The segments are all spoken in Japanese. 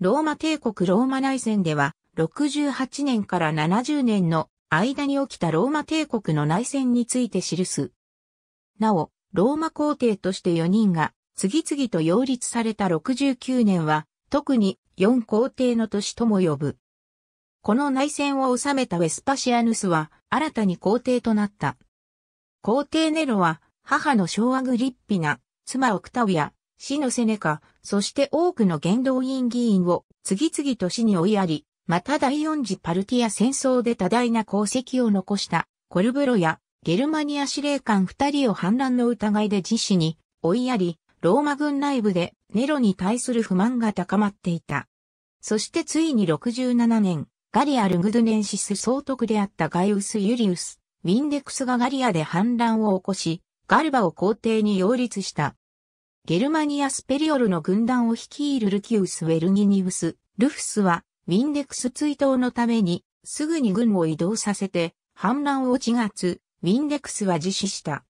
ローマ帝国ローマ内戦では、68年から70年の間に起きたローマ帝国の内戦について記す。なお、ローマ皇帝として4人が次々と擁立された69年は、特に4皇帝の年とも呼ぶ。この内戦を治めたウェスパシアヌスは新たに皇帝となった。皇帝ネロは母の小アグリッピナ、妻オクタウィア、死のセネカ、そして多くの元老院議員を次々と死に追いやり、また第四次パルティア戦争で多大な功績を残したコルブロやゲルマニア司令官2人を反乱の疑いで自死に追いやり、ローマ軍内部でネロに対する不満が高まっていた。そしてついに67年、ガリア・ルグドゥネンシス総督であったガイウス・ユリウス、ウィンデクスがガリアで反乱を起こし、ガルバを皇帝に擁立した。ゲルマニア・スペリオルの軍団を率いるルキウス・ウェルギニウス・ルフスは、ウィンデクス追討のために、すぐに軍を移動させて、反乱を鎮圧、ウィンデクスは自死した。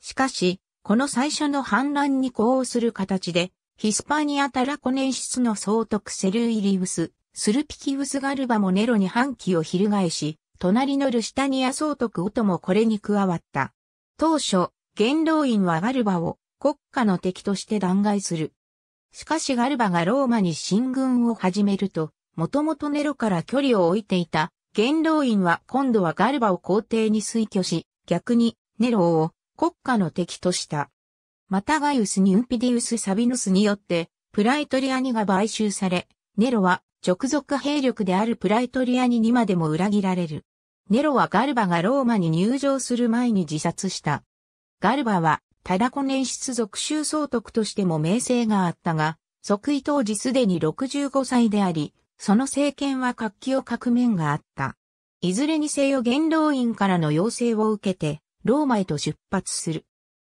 しかし、この最初の反乱に呼応する形で、ヒスパニア・タラコネンシスの総督セルイリウス、スルピキウス・ガルバもネロに反旗を翻し、隣のルシタニア総督オトもこれに加わった。当初、元老院はガルバを国家の敵として弾劾する。しかしガルバがローマに進軍を始めると、もともとネロから距離を置いていた元老院は今度はガルバを皇帝に推挙し、逆にネロを国家の敵とした。またガイウス・ニュンピディウス・サビヌスによって、プライトリアニが買収され、ネロは直属兵力であるプライトリアニにまでも裏切られる。ネロはガルバがローマに入城する前に自殺した。ガルバはタラコネンシス属州総督としても名声があったが、即位当時すでに65歳であり、その政権は活気を欠く面があった。いずれにせよ元老院からの要請を受けて、ローマへと出発する。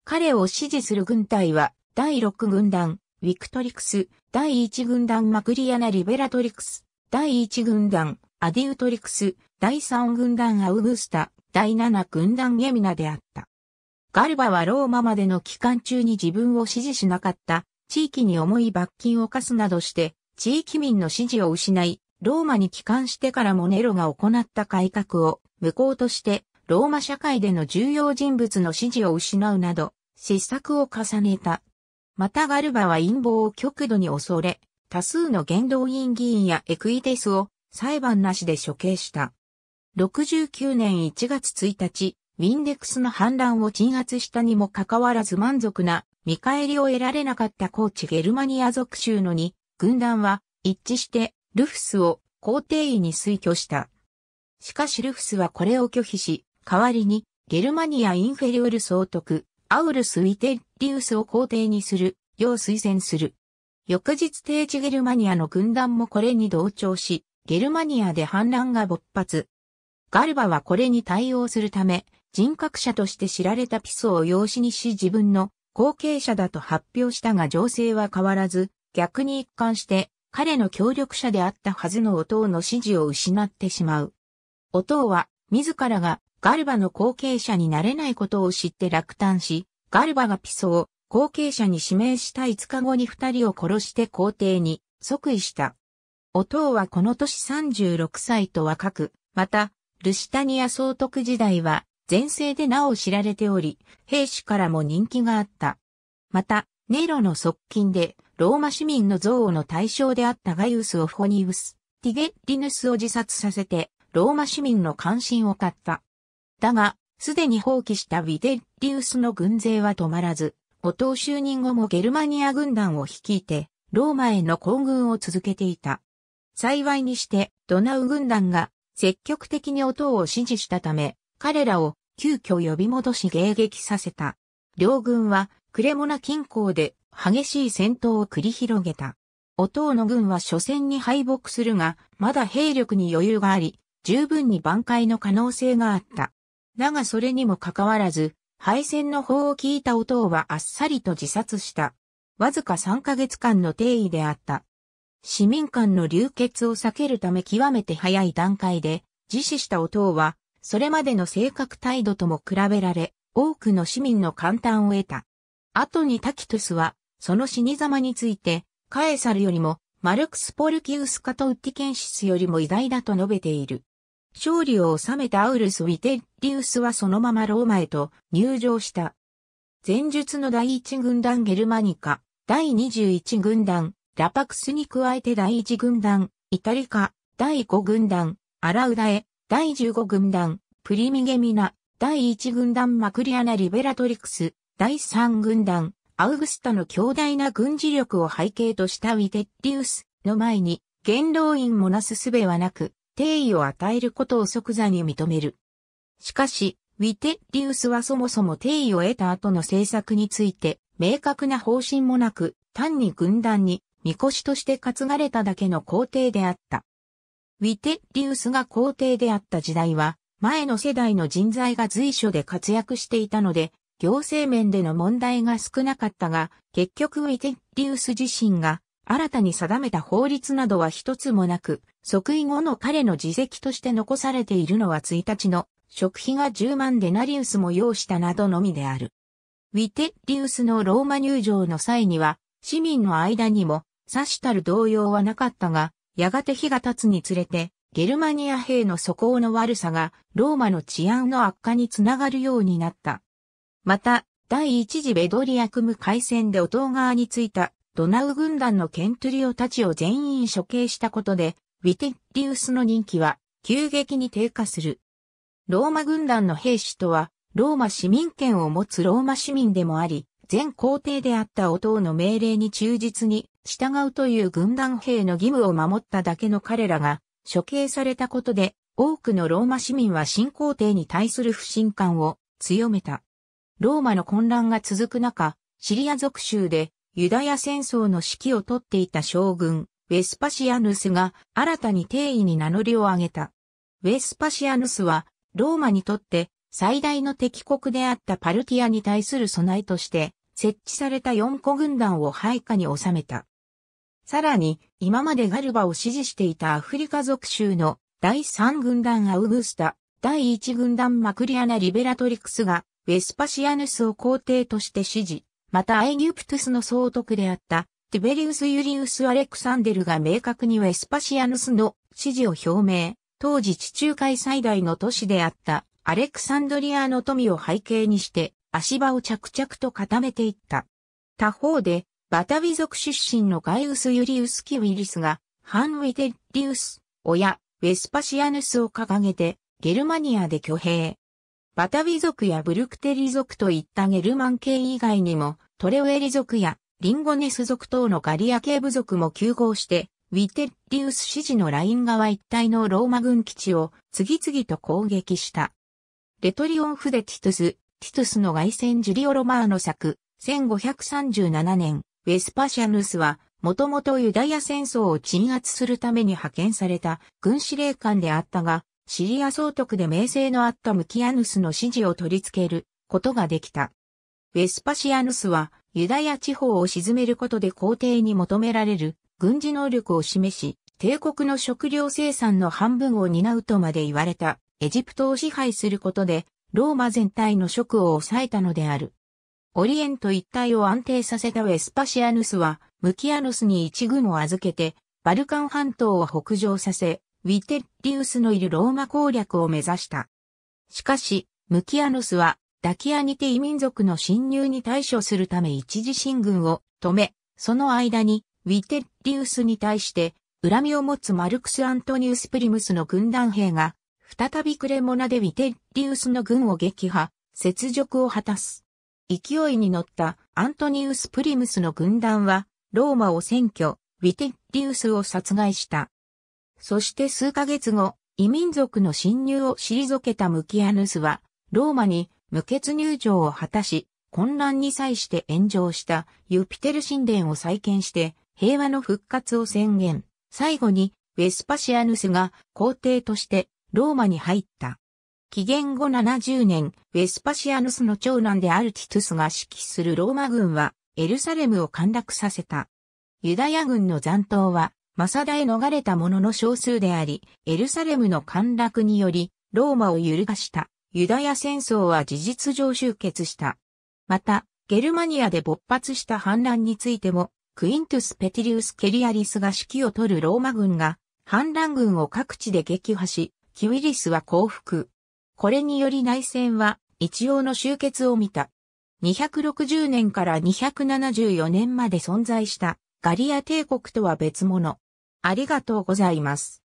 彼を支持する軍隊は、第6軍団、ウィクトリクス、第1軍団マグリアナ・リベラトリクス、第1軍団、アディウトリクス、第3軍団アウグスタ、第7軍団ゲミナであった。ガルバはローマまでの期間中に自分を支持しなかった、地域に重い罰金を課すなどして、地域民の支持を失い、ローマに帰還してからもネロが行った改革を無効として、ローマ社会での重要人物の支持を失うなど、失策を重ねた。またガルバは陰謀を極度に恐れ、多数の元老院議員やエクイテスを裁判なしで処刑した。69年1月1日、ウィンデクスの反乱を鎮圧したにもかかわらず満足な見返りを得られなかった高地ゲルマニア属州の2軍団は一致してルフスを皇帝位に推挙した。しかしルフスはこれを拒否し、代わりにゲルマニアインフェリオル総督、アウルス・ウィテリウスを皇帝にする、よう推薦する。翌日低地ゲルマニアの軍団もこれに同調し、ゲルマニアで反乱が勃発。ガルバはこれに対応するため、人格者として知られたピソを養子にし自分の後継者だと発表したが情勢は変わらず、逆に一貫して彼の協力者であったはずのオトーの支持を失ってしまう。オトーは自らがガルバの後継者になれないことを知って落胆し、ガルバがピソを後継者に指名した5日後に2人を殺して皇帝に即位した。オトーはこの年36歳と若く、また、ルシタニア総督時代は前世でなお知られており、兵士からも人気があった。また、ネロの側近で、ローマ市民の憎悪の対象であったガイウス・オフォニウス・ティゲリヌスを自殺させて、ローマ市民の関心を買った。だが、すでに放棄したヴィテリウスの軍勢は止まらず、オトー就任後もゲルマニア軍団を率いて、ローマへの行軍を続けていた。幸いにして、ドナウ軍団が積極的にオトーを支持したため、彼らを急遽呼び戻し迎撃させた。両軍はクレモナ近郊で激しい戦闘を繰り広げた。オトーの軍は初戦に敗北するが、まだ兵力に余裕があり、十分に挽回の可能性があった。だがそれにもかかわらず、敗戦の報を聞いたオトーはあっさりと自殺した。わずか3ヶ月間の帝位であった。市民間の流血を避けるため極めて早い段階で、自死したオトーは、それまでの正確態度とも比べられ、多くの市民の感嘆を得た。後にタキトゥスは、その死に様について、カエサルよりも、マルクス・ポルキウス・カトウッティケンシスよりも偉大だと述べている。勝利を収めたアウルス・ヴィテリウスはそのままローマへと入城した。前述の第1軍団ゲルマニカ、第21軍団ラパクスに加えて第1軍団イタリカ、第5軍団アラウダエ、第15軍団プリミゲミナ、第1軍団マクリアナ・リベラトリクス、第3軍団アウグスタの強大な軍事力を背景としたヴィテリウスの前に元老院もなすすべはなく、帝位を与えることを即座に認める。しかし、ヴィテリウスはそもそも帝位を得た後の政策について、明確な方針もなく、単に軍団に、神輿として担がれただけの皇帝であった。ヴィテリウスが皇帝であった時代は、前の世代の人材が随所で活躍していたので、行政面での問題が少なかったが、結局ヴィテリウス自身が、新たに定めた法律などは一つもなく、即位後の彼の事績として残されているのは1日の食費が10万デナリウスも要したなどのみである。ヴィテリウスのローマ入城の際には、市民の間にも、さしたる動揺はなかったが、やがて日が経つにつれて、ゲルマニア兵の素行の悪さが、ローマの治安の悪化につながるようになった。また、第一次ベドリアクム海戦でオトー川に着いた、ドナウ軍団のケントゥリオたちを全員処刑したことで、ヴィテリウスの人気は急激に低下する。ローマ軍団の兵士とは、ローマ市民権を持つローマ市民でもあり、前皇帝であったオトーの命令に忠実に従うという軍団兵の義務を守っただけの彼らが処刑されたことで、多くのローマ市民は新皇帝に対する不信感を強めた。ローマの混乱が続く中、シリア属州で、ユダヤ戦争の指揮を取っていた将軍、ウェスパシアヌスが新たに帝位に名乗りを上げた。ウェスパシアヌスは、ローマにとって最大の敵国であったパルティアに対する備えとして、設置された4個軍団を配下に収めた。さらに、今までガルバを支持していたアフリカ属州の第3軍団アウグスタ、第1軍団マクリアナ・リベラトリクスが、ウェスパシアヌスを皇帝として支持。またエギプトゥスの総督であったティベリウス・ユリウス・アレクサンデルが明確にウェスパシアヌスの支持を表明、当時地中海最大の都市であったアレクサンドリアの富を背景にして足場を着々と固めていった。他方でバタヴィ族出身のガイウス・ユリウス・キウィリスが反ヴィテリウス、親、ウェスパシアヌスを掲げてゲルマニアで挙兵。バタヴィ族やブルクテリ族といったゲルマン系以外にも、トレウエリ族やリンゴネス族等のガリア系部族も急合して、ヴィテリウス支持のライン側一帯のローマ軍基地を次々と攻撃した。レトリオンフデティトゥス、ティトゥスの外戦ジュリオ・ロマーノ作、1537年、ウェスパシアヌスは、もともとユダヤ戦争を鎮圧するために派遣された軍司令官であったが、シリア総督で名声のあったムキアヌスの支持を取り付けることができた。ウェスパシアヌスはユダヤ地方を鎮めることで皇帝に求められる軍事能力を示し、帝国の食料生産の半分を担うとまで言われたエジプトを支配することでローマ全体の食を抑えたのである。オリエント一帯を安定させたウェスパシアヌスはムキアヌスに一軍を預けてバルカン半島を北上させ、ヴィテリウスのいるローマ攻略を目指した。しかし、ムキアヌスは、ダキアニティ民族の侵入に対処するため一次進軍を止め、その間に、ヴィテリウスに対して、恨みを持つマルクス・アントニウス・プリムスの軍団兵が、再びクレモナでヴィテリウスの軍を撃破、雪辱を果たす。勢いに乗ったアントニウス・プリムスの軍団は、ローマを占拠、ヴィテリウスを殺害した。そして数ヶ月後、異民族の侵入を退けたムキアヌスは、ローマに無血入城を果たし、混乱に際して炎上したユピテル神殿を再建して、平和の復活を宣言。最後に、ウェスパシアヌスが皇帝としてローマに入った。紀元後70年、ウェスパシアヌスの長男であるティトゥスが指揮するローマ軍は、エルサレムを陥落させた。ユダヤ軍の残党は、マサダへ逃れた者の少数であり、エルサレムの陥落により、ローマを揺るがした、ユダヤ戦争は事実上終結した。また、ゲルマニアで勃発した反乱についても、クイントゥス・ペティリウス・ケリアリスが指揮を取るローマ軍が反乱軍を各地で撃破し、キウィリスは降伏。これにより内戦は一応の終結を見た。260年から274年まで存在したガリア帝国とは別物。ありがとうございます。